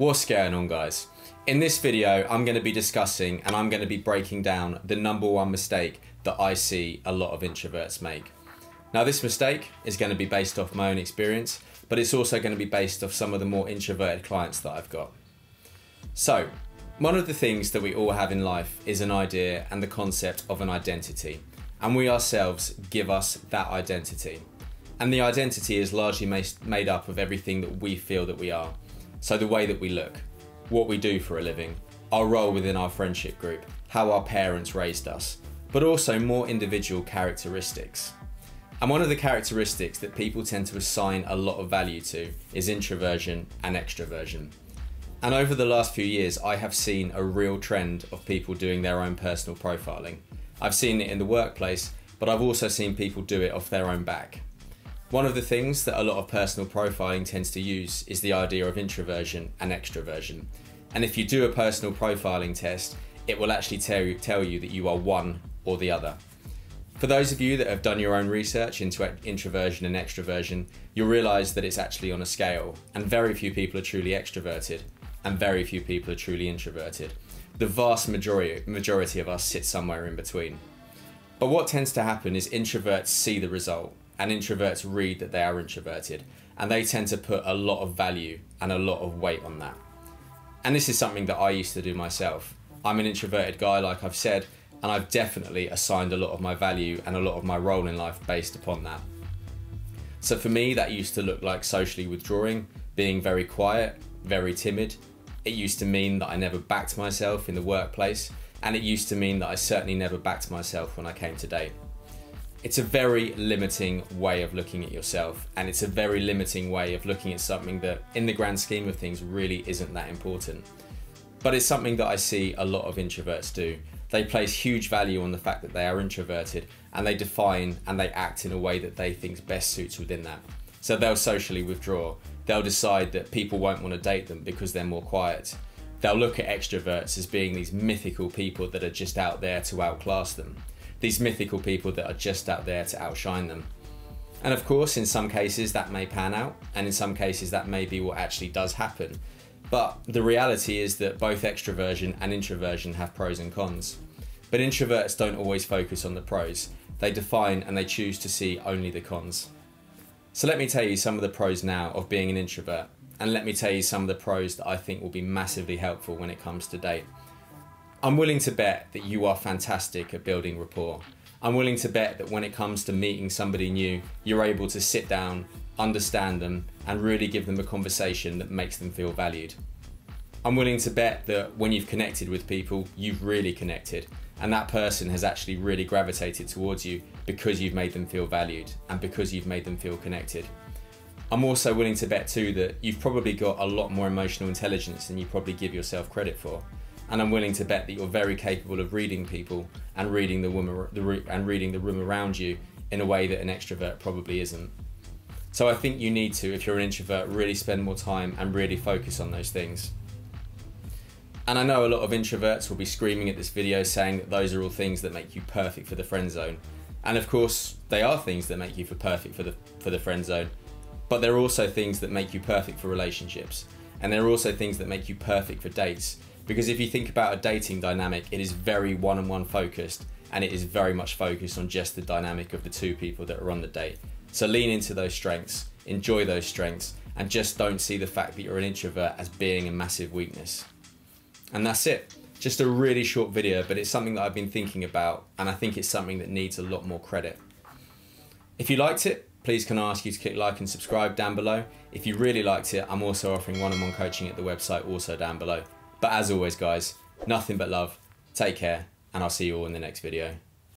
What's going on, guys? In this video, I'm going to be discussing and I'm going to be breaking down the number one mistake that I see a lot of introverts make. Now, this mistake is going to be based off my own experience, but it's also going to be based off some of the more introverted clients that I've got. So, one of the things that we all have in life is an idea and the concept of an identity, and we ourselves give us that identity. And the identity is largely made up of everything that we feel that we are. So the way that we look, what we do for a living, our role within our friendship group, how our parents raised us, but also more individual characteristics. And one of the characteristics that people tend to assign a lot of value to is introversion and extroversion. And over the last few years, I have seen a real trend of people doing their own personal profiling. I've seen it in the workplace, but I've also seen people do it off their own back. One of the things that a lot of personal profiling tends to use is the idea of introversion and extroversion. And if you do a personal profiling test, it will actually tell you that you are one or the other. For those of you that have done your own research into introversion and extroversion, you'll realize that it's actually on a scale, and very few people are truly extroverted and very few people are truly introverted. The vast majority of us sit somewhere in between. But what tends to happen is introverts see the result, and introverts read that they are introverted, and they tend to put a lot of value and a lot of weight on that. And this is something that I used to do myself. I'm an introverted guy, like I've said, and I've definitely assigned a lot of my value and a lot of my role in life based upon that. So for me, that used to look like socially withdrawing, being very quiet, very timid. It used to mean that I never backed myself in the workplace, and it used to mean that I certainly never backed myself when I came to date. It's a very limiting way of looking at yourself, and it's a very limiting way of looking at something that, in the grand scheme of things, really isn't that important. But it's something that I see a lot of introverts do. They place huge value on the fact that they are introverted, and they define and they act in a way that they think best suits within that. So they'll socially withdraw. They'll decide that people won't want to date them because they're more quiet. They'll look at extroverts as being these mythical people that are just out there to outclass them. These mythical people that are just out there to outshine them. And of course, in some cases that may pan out, and in some cases that may be what actually does happen. But the reality is that both extroversion and introversion have pros and cons. But introverts don't always focus on the pros. They define and they choose to see only the cons. So let me tell you some of the pros now of being an introvert, and let me tell you some of the pros that I think will be massively helpful when it comes to date. I'm willing to bet that you are fantastic at building rapport. I'm willing to bet that when it comes to meeting somebody new, you're able to sit down, understand them, and really give them a conversation that makes them feel valued. I'm willing to bet that when you've connected with people, you've really connected, and that person has actually really gravitated towards you because you've made them feel valued and because you've made them feel connected. I'm also willing to bet too that you've probably got a lot more emotional intelligence than you probably give yourself credit for. And I'm willing to bet that you're very capable of reading people and reading the room around you in a way that an extrovert probably isn't. So I think you need to, if you're an introvert, really spend more time and really focus on those things. And I know a lot of introverts will be screaming at this video saying that those are all things that make you perfect for the friend zone. And of course, they are things that make you perfect for the friend zone, but they're also things that make you perfect for relationships. And they're also things that make you perfect for dates. Because if you think about a dating dynamic, it is very one-on-one focused, and it is very much focused on just the dynamic of the two people that are on the date. So lean into those strengths, enjoy those strengths, and just don't see the fact that you're an introvert as being a massive weakness. And that's it. Just a really short video, but it's something that I've been thinking about, and I think it's something that needs a lot more credit. If you liked it, please can I ask you to click like and subscribe down below. If you really liked it, I'm also offering one-on-one coaching at the website also down below. But as always, guys, nothing but love, take care, and I'll see you all in the next video.